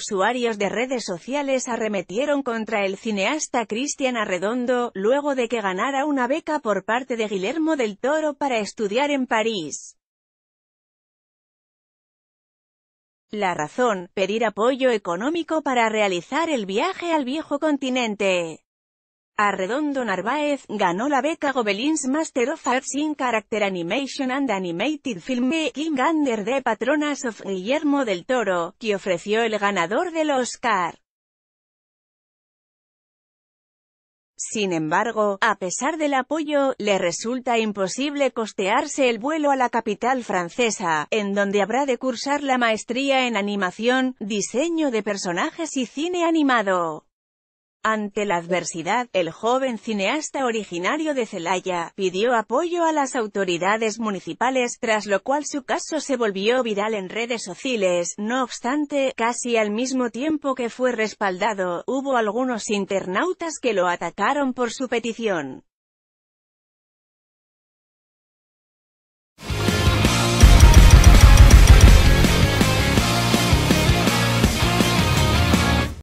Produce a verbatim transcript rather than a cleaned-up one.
usuarios de redes sociales arremetieron contra el cineasta Christian Arredondo, luego de que ganara una beca por parte de Guillermo del Toro para estudiar en París. La razón, pedir apoyo económico para realizar el viaje al viejo continente. Arredondo Narváez ganó la beca Gobelins Master of Arts in Character Animation and Animated Film de King Under the Patronas of Guillermo del Toro, que ofreció el ganador del Oscar. Sin embargo, a pesar del apoyo, le resulta imposible costearse el vuelo a la capital francesa, en donde habrá de cursar la maestría en animación, diseño de personajes y cine animado. Ante la adversidad, el joven cineasta originario de Celaya pidió apoyo a las autoridades municipales, tras lo cual su caso se volvió viral en redes sociales. No obstante, casi al mismo tiempo que fue respaldado, hubo algunos internautas que lo atacaron por su petición.